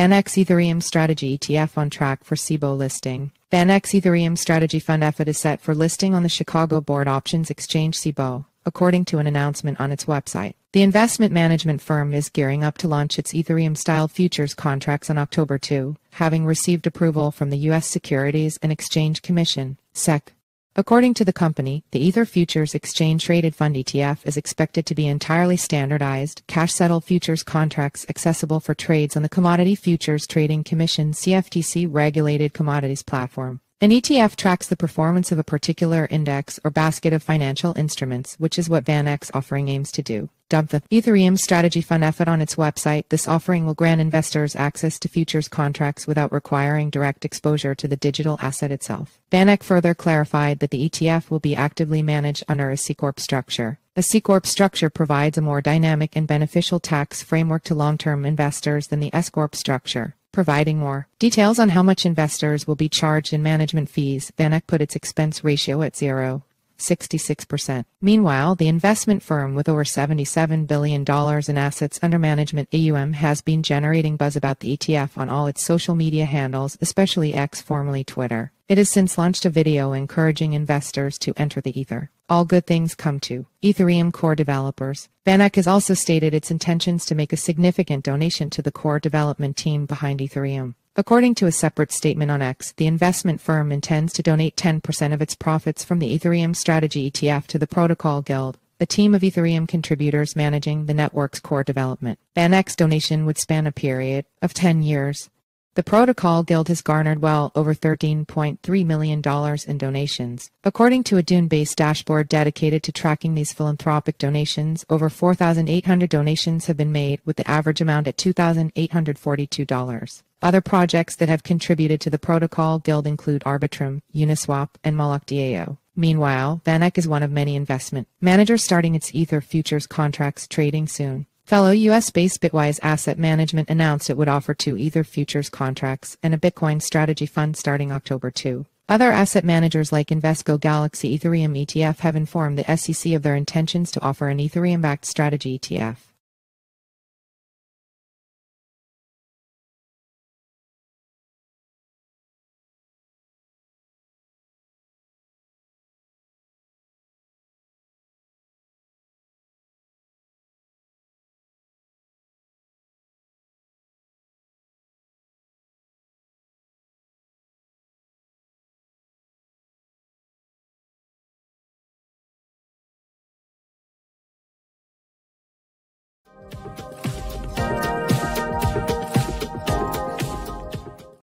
VanEck Ethereum Strategy ETF on track for CBOE listing. VanEck Ethereum Strategy Fund EFUT is set for listing on the Chicago Board Options Exchange CBOE, according to an announcement on its website. The investment management firm is gearing up to launch its Ethereum-style futures contracts on October 2, having received approval from the U.S. Securities and Exchange Commission, SEC. According to the company, the Ether Futures Exchange-Traded Fund ETF is expected to be entirely standardized, cash-settled futures contracts accessible for trades on the Commodity Futures Trading Commission CFTC-regulated commodities platform. An ETF tracks the performance of a particular index or basket of financial instruments, which is what VanEck's offering aims to do. Dubbed the Ethereum Strategy Fund EFUT on its website, this offering will grant investors access to futures contracts without requiring direct exposure to the digital asset itself. VanEck further clarified that the ETF will be actively managed under a C-Corp structure. A C-Corp structure provides a more dynamic and beneficial tax framework to long-term investors than the S-Corp structure, providing more details on how much investors will be charged in management fees. VanEck put its expense ratio at 0.66%. Meanwhile, the investment firm with over $77 billion in assets under management AUM has been generating buzz about the ETF on all its social media handles, especially X, formerly Twitter. It has since launched a video encouraging investors to enter the Ether. All good things come to Ethereum core developers. VanEck has also stated its intentions to make a significant donation to the core development team behind Ethereum. According to a separate statement on X, the investment firm intends to donate 10% of its profits from the Ethereum Strategy ETF to the Protocol Guild, a team of Ethereum contributors managing the network's core development. VanEck's donation would span a period of 10 years. The Protocol Guild has garnered well over $13.3 million in donations. According to a Dune-based dashboard dedicated to tracking these philanthropic donations, over 4,800 donations have been made, with the average amount at $2,842. Other projects that have contributed to the Protocol Guild include Arbitrum, Uniswap, and Moloch DAO. Meanwhile, VanEck is one of many investment managers starting its Ether futures contracts trading soon. Fellow U.S.-based Bitwise Asset Management announced it would offer 2 Ether futures contracts and a Bitcoin strategy fund starting October 2. Other asset managers like Invesco Galaxy Ethereum ETF have informed the SEC of their intentions to offer an Ethereum-backed strategy ETF.